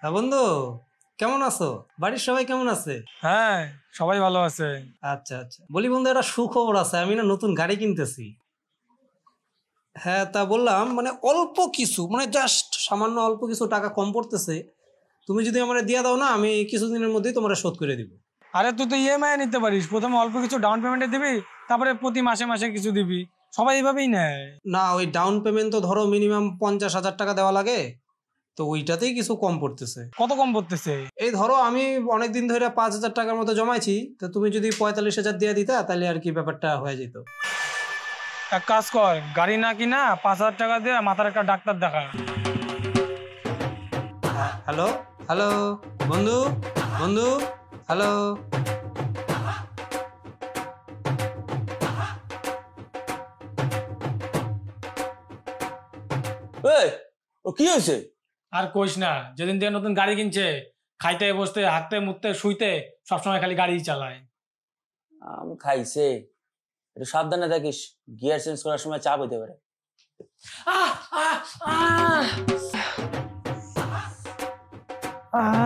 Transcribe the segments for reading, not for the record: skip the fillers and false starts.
হ্যাঁ বন্ধু, কেমন আছো? বাড়ির সবাই কেমন আছে? হ্যাঁ, সবাই ভালো আছে। আচ্ছা আচ্ছা, বলি বন্ধু, একটা সুখবর আছে। আমি না নতুন গাড়ি কিনতেছি। হ্যাঁ, তা বললাম মানে অল্প কিছু, মানে জাস্ট সামান্য অল্প কিছু টাকা কম পড়তেছে। তুমি যদি আমার দিয়ে দাও না, আমি কিছুদিনের মধ্যেই তোমার শোধ করে দিব। আরে তুই তো ইএমআই নিতে পারিস, প্রথমে অল্প কিছু ডাউন পেমেন্টে দিবি, তারপরে প্রতি মাসে মাসে কিছু দিবি। সবাই এভাবেই নেয়। না, ওই ডাউন পেমেন্ট তো ধরো মিনিমাম 50,000 টাকা দেওয়া লাগে, তো ওইটাতেই কিছু কম পড়তেছে। কত কম পড়তেছে? এই ধরো আমি অনেকদিন ধরে 5,000 টাকার মতো জমাইছি, তো তুমি যদি 45,000 দিয়ে দিতা তাহলে আর কি ব্যাপারটা হয়ে যেত। এক কাজ কর, গাড়ি না কিনা 5,000 টাকা দিয়ে মাথার একটা ডাক্তার দেখা। হ্যালো হ্যালো বন্ধু, বন্ধু হ্যালো। এই, ও কি হয়েছে? আর কইস না, যেদিন থেকে নতুন গাড়ি কিনছে খাইতে বসতে হাঁটতে মুততে শুইতে সবসময় খালি গাড়ি চালায়। আম খাইছে, একটু সাবধানে থাকিস, গিয়ার চেঞ্জ করার সময় চাপ হইতে পারে। আহ আহ আহ আহ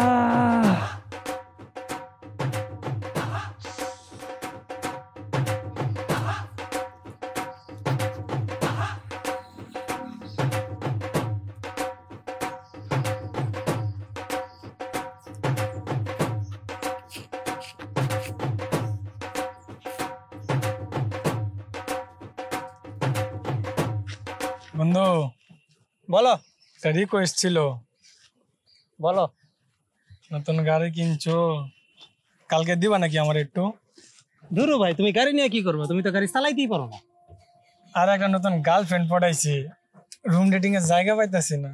বন্ধু বলো, রিকোয়েস্ট ছিল। বলো, নতুন গাড়ি কিনছো, কালকে দিবা নাকি আমার একটু? ধুরু ভাই, তুমি গাড়ি নিয়ে কি করবে? তুমি তো গাড়ি চালাইতেই পারো না। আর একটা নতুন গার্লফ্রেন্ড পটাইছি, রুম ডেটিং এর জায়গা পাইতেছি না।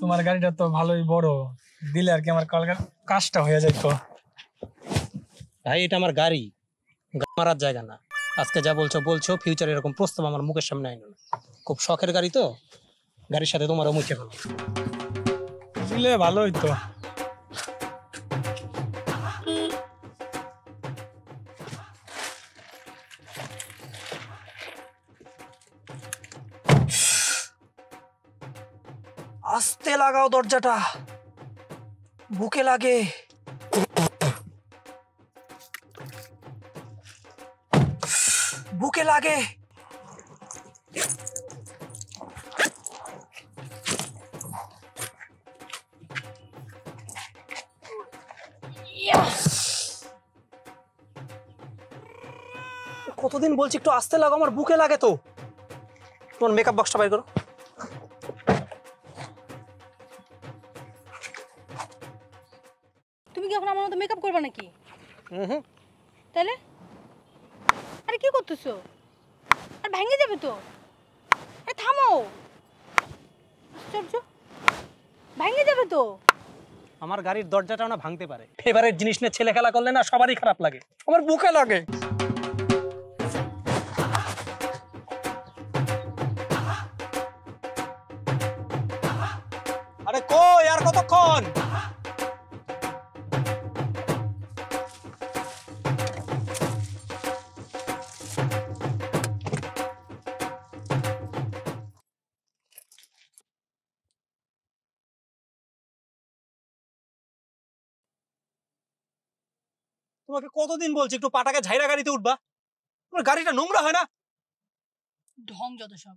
তোমার গাড়িটা তো ভালোই বড়, দিলে আর কি আমার কালকে কাজটা হয়ে যাইত। ভাই, এটা আমার গাড়ি, মারার জায়গা না। আজকে যা বলছো বলছো, ফিউচারে এরকম প্রস্তাব আমার মুখের সামনে আইনো না। খুব শখের গাড়ি, তো গাড়ির সাথে তোমারও মুছে ফেলো, বুঝলে? ভালোই তো। আস্তে লাগাও দরজাটা, বুকে লাগে। বুকে লাগে। কতদিন বলছি একটু আস্তে লাগো, আমার বুকে লাগে। তো তোমার মেকআপ বক্সটা বের করো। তুমি কি এখন আমার মতো মেকআপ করবে নাকি? তাহলে আরে কি করতেছো? আর ভেঙে যাবে তো। আরে থামো, আশ্চর্য, ভেঙে যাবে তো। আমার গাড়ির দরজাটাও না ভাঙতে পারে। ফেভারিট জিনিস নিয়ে ছেলে খেলা করলে না সবারই খারাপ লাগে। আমার বুকে লাগে। আরে কই আর কতক্ষণ? তোমাকে কতদিন বলছি একটু পাটাকে ঝাইরা গাড়িতে উঠবা। তোমার গাড়িটা নোংরা হয় না? ঢং যত সব।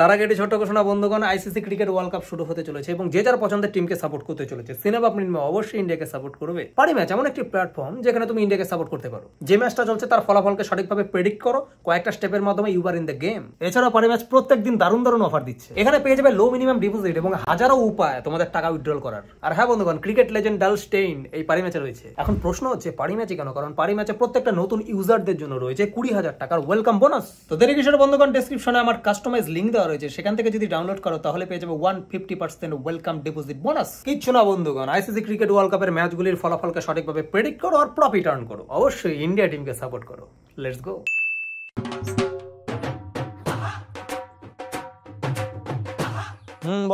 তারা কেটে ছোট্ট ঘোষণা, বন্ধুগণ, আইসিসি ক্রিকেট ওয়ার্ল্ড কাপ শুরু হতে চলেছে এবং যে যার পছন্দের টিমকে সাপোর্ট করতে চলেছে। সিনেমা আপনি অবশ্যই ইন্ডিয়াকে সাপোর্ট করবে। পারি ম্যাচ এমন একটি প্ল্যাটফর্ম যেখানে তুমি ইন্ডিয়াকে সাপোর্ট করতে পারো। যে ম্যাচটা চলছে তার ফলাফলকে সঠিকভাবে প্রেডিক্ট করো কয়েকটা স্টেপের মাধ্যমে, you are in the game. এছাড়াও পারি ম্যাচ প্রত্যেক দিন দারুণ দারুণ অফার দিচ্ছে। এখানে পেয়ে যাবে লো মিনিমাম ডিপোজিট এবং হাজারো উপায় তোমাদের টাকা উইথড্রল করার। আর হ্যাঁ বন্ধুগণ, ক্রিকেট লেজেন্ড ডাল স্টেইন এই পারি ম্যাচে রয়েছে। এখন প্রশ্ন হচ্ছে পারি ম্যাচে কেন? কারণ পারি ম্যাচে প্রত্যেকটা নতুন ইউজারদের জন্য রয়েছে 20,000 টাকার ওয়েলকাম বোনাস। তো দেরি কিসের বন্ধুগণ, ডেসক্রিপশনে আমার কাস্টমাইজ লিঙ্ক দেওয়া রয়েছে, সেখান থেকে যদি ডাউনলোড করো তাহলে পেয়ে যাবে 150% ওয়েলকাম ডিপোজিট বোনাস। কিছু না বন্ধুগণ, আইসিসি ক্রিকেট ওয়ার্ল্ড কাপের ম্যাচগুলির ফলাফলকে সঠিকভাবে প্রেডিক্ট করো আর প্রফিট আর্ন করো। অবশ্যই ইন্ডিয়া টিমকে সাপোর্ট করো। Let's go.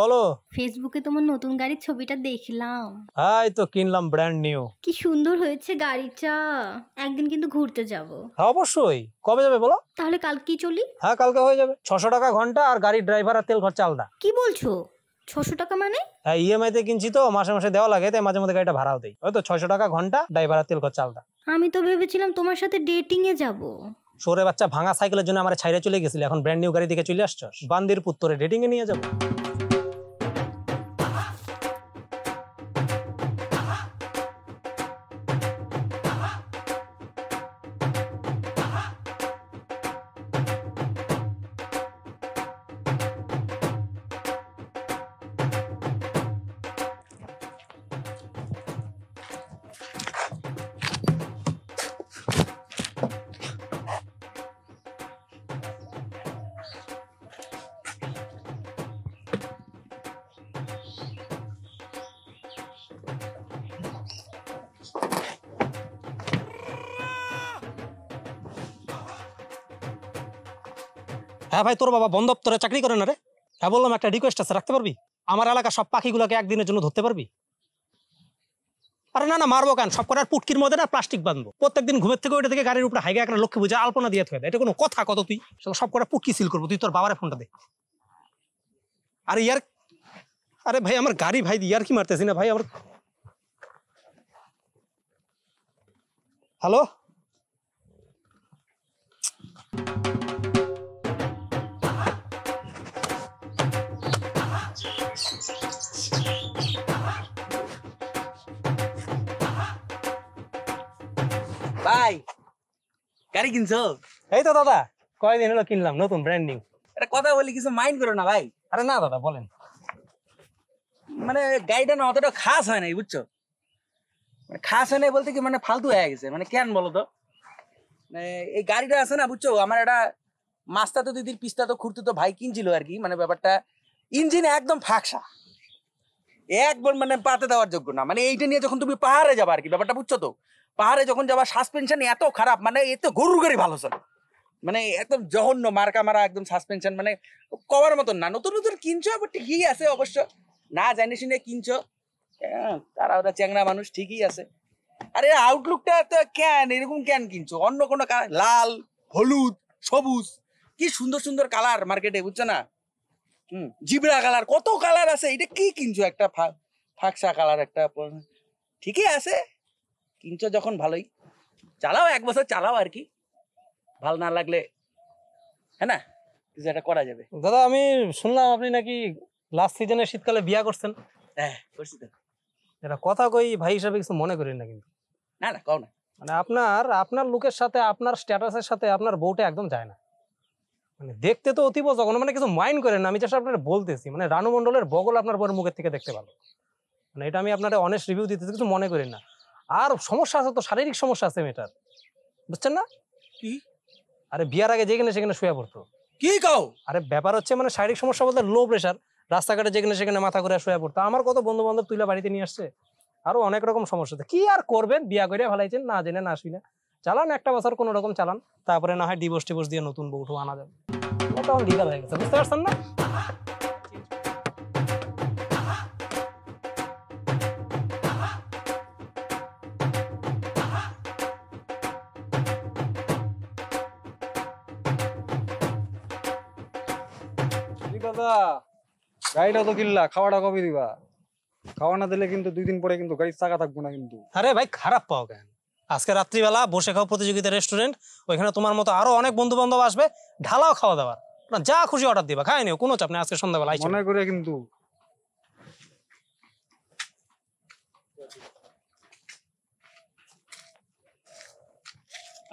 বলো। ফেসবুকে তোমার নতুন গাড়ির ছবিটা দেখলাম। এই তো কিনলাম ব্র্যান্ড নিউ। কি সুন্দর হয়েছে গাড়িটা। একদিন কিন্তু ঘুরতে যাব। হ্যাঁ অবশ্যই। কবে যাবে বলো? তাহলে কালকে চলি। হ্যাঁ কালকে হয়ে যাবে। ৬০০ টাকা ঘন্টা আর গাড়ির ড্রাইভার আর তেল খরচ আলাদা। কি বলছো? ৬০০ টাকা মানে? হ্যাঁ ইএমআই তে কিনছি তো, মাসে মাসে দেওয়া লাগে, তাই মাঝে মাঝে গাড়িটা ভাড়াও দেই। ওই তো ৬০০ টাকা ঘন্টা, ড্রাইভার আর তেল খরচ আলাদা। আমি তো ভেবেছিলাম তোমার সাথে ডেটিং এ যাব। সোরে বাচ্চা ভাঙা সাইকেলের জন্য আমার ছাইরা চলে গেছিল, এখন ব্র্যান্ড নিউ গাড়ি দিকে চলে আসছস। বান্দির পুত্তরে ডেটিং এ নিয়ে যাব। হ্যাঁ ভাই তোর বাবা বন দপ্তরে চাকরি করে না রে। হ্যাঁ বললাম একটা রিকোয়েস্ট আছে, রাখতে পারবি? আমার এলাকা সব পাখিগুলোকে একদিনের জন্য ধরতে পারবি? আরে না না মারবো কেন, সব করার পুটকির মধ্যে না প্লাস্টিক বাঁধবো। প্রত্যেকদিন ঘুমের থেকে ওইটা থেকে গাড়ির উপরে হাইগা একটা লক্ষ্মী পূজা আলপনা দিয়ে থাকে, এটা কোনো কথা? কত তুই সব করার পুটকি সিল করবো। তুই তোর বাবার ফোনটা দে। আরে ইয়ার, আরে ভাই আমার গাড়ি, ভাই ইয়ার কি মারতেছি না ভাই আমার। হ্যালো ভাই গাড়ি কিনছো? এই তো দাদা কয়দিন হলো কিনলাম, নতুন ব্র্যান্ড নিউ। এটা কথা বলি, কিছু মাইন্ড করো না ভাই। আরে না দাদা বলেন। মানে গাড়িটা না অতটা খাস হয় নাই, বুঝছো? খাস হয় নাই বলতে কি মানে ফালতু হয়ে গেছে। মানে কেন বলো তো, এই গাড়িটা আছে না বুঝছো, আমার একটা মাস্তা তো দিদির পিস্তা তো খুঁড়তে তো ভাই কিনছিল আর কি। মানে ব্যাপারটা ইঞ্জিন একদম ফাঁকসা, একবার মানে পাতে দেওয়ার যোগ্য না। মানে এইটা নিয়ে যখন তুমি পাহাড়ে যাবা আর কি, ব্যাপারটা বুঝছো তো, পাহাড়ে যখন যাবা সাসপেনশন এত খারাপ, মানে এত গরুর গাড়ি ভালো চলে, মানে একদম জঘন্য মার্কা মারা একদম সাসপেনশন, মানে কবার মতন না। নতুন নতুন কিনছো, আবার ঠিকই আছে অবশ্য, না জানি শুনে কিনছো, তারা ওরা চ্যাংরা মানুষ, ঠিকই আছে। আরে আউটলুকটা তো কেন এরকম কেন কিনছো? অন্য কোনো লাল হলুদ সবুজ কি সুন্দর সুন্দর কালার মার্কেটে, বুঝছো না? জিবরা কালার, কত কালার আছে, এটা কি কিনছো? একটা ফাঁকসা কালার একটা, ঠিকই আছে। কিনছো যখন ভালোই চালাও, এক বছর চালাও আর কি, ভালো না লাগলে হ্যাঁ না কিছু একটা করা যাবে। দাদা আমি শুনলাম আপনি নাকি লাস্ট সিজনে শীতকালে বিয়া করছেন। হ্যাঁ করছি তো। এটা কথা কই ভাই হিসাবে কিছু মনে করেন না কিন্তু। না না কও না, মানে আপনার আপনার লুকের সাথে আপনার স্ট্যাটাসের সাথে আপনার বউটা একদম যায় না। মানে দেখতে তো অতীব জঘন্য, মানে কিছু মাইন্ড করেন না, আমি যেটা আপনার বলতেছি। মানে রানু মণ্ডলের বগল আপনার বউয়ের মুখের থেকে দেখতে ভালো, মানে এটা আমি আপনার অনেস্ট রিভিউ দিতেছি, কিছু মনে করেন না। আর সমস্যা আছে তো, শারীরিক সমস্যা আছে মেয়েটার, বুঝছেন না? কি? আরে বিয়ার আগে যেখানে সেখানে শুয়ে পড়তো। কি কও? আরে ব্যাপার হচ্ছে মানে শারীরিক সমস্যা বলতে লো প্রেশার, রাস্তাঘাটে যেখানে সেখানে মাথা ঘুরে শুয়ে পড়তো। আমার কত বন্ধু বান্ধব তুইলা বাড়িতে নিয়ে আসছে, আরো অনেক রকম সমস্যা। কি আর করবেন, বিয়া করে ফেলাইছেন না জেনে না শুনে। চালান একটা বছর কোনো রকম চালান, তারপরে না হয় ডিভোর্স টিভোর্স দিয়ে নতুন বউঠু আনা যাবে। তখন লিগাল হয়ে গেছে, বুঝতে পারছেন না? দাদা গাড়িটা তো কিনলা, খাওয়াটা কবে দিবা? খাওয়া না দিলে কিন্তু ২ দিন পরে কিন্তু গাড়ির চাকা থাকবো না কিন্তু। আরে ভাই খারাপ পাও কেন? আজকে রাত্রিবেলা বসে খাও প্রতিযোগিতা রেস্টুরেন্ট, ওইখানে তোমার মতো আরো অনেক বন্ধু বান্ধব আসবে, ঢালাও খাওয়া দাওয়ার, না যা খুশি অর্ডার দিবা, খাই নিও, কোনো চাপ নেই। আজকে সন্ধ্যাবেলা আইছো মনে করে কিন্তু।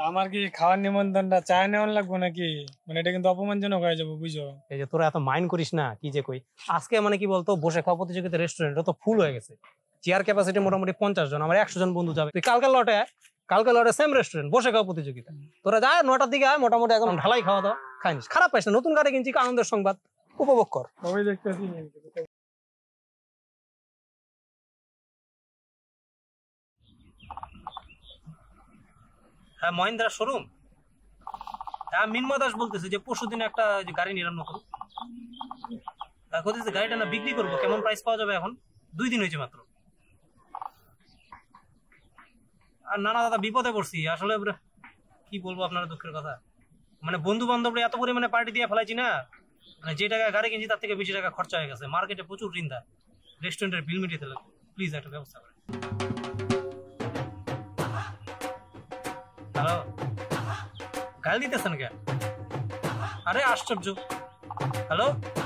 আমার কি খাওয়ার নিমন্ত্রণটা চায় নেওয়া লাগবো নাকি? মানে এটা কিন্তু অপমানজনক হয়ে যাবো, বুঝো? এই যে তোরা এত মাইন্ড করিস না, কি যে কই। আজকে মানে কি বলতো, বসে খাওয়া প্রতিযোগিতা রেস্টুরেন্ট তো ফুল হয়ে গেছে, চেয়ার ক্যাপাসিটি মোটামুটি 50 জন, আমার 100 জন বন্ধু যাবে। তুই কালকে লটে সেম রেস্টুরেন্ট বসে খাওয়া প্রতিযোগিতা, তোরা যা 9টার দিকে আয়, মোটামুটি একদম ঢালাই খাওয়া দাওয়া, খাইনিস, খারাপ পাইস না। নতুন গাড়ি কিনছি, আনন্দের সংবাদ, উপভোগ কর। সবাই দেখতেছি। মহিন্দ্রা শোরুম, হ্যাঁ মিনমা দাস বলতেছি, যে পরশুদিন একটা গাড়ি নিলাম নতুন। কইতেছে গাড়িটা না বিক্রি করব, কেমন প্রাইস পাওয়া যাবে? এখন 2 দিন হইছে মাত্র। আর নানা দাদা বিপদে পড়ছি আসলে, কি বলবো আপনারা দুঃখের কথা। মানে বন্ধু বান্ধবরা এত পরিমাণে পার্টি দিয়ে ফেলাইছি না, মানে যে টাকা গাড়ি কিনছি তার থেকে বেশি টাকা খরচা হয়ে গেছে। মার্কেটে প্রচুর ঋণ দেয়, রেস্টুরেন্টের বিল মিটিয়ে লাগে, প্লিজ একটা ব্যবস্থা করেন। হ্যালো, গাল দিতেছেন কেন? আরে আশ্চর্য। হ্যালো।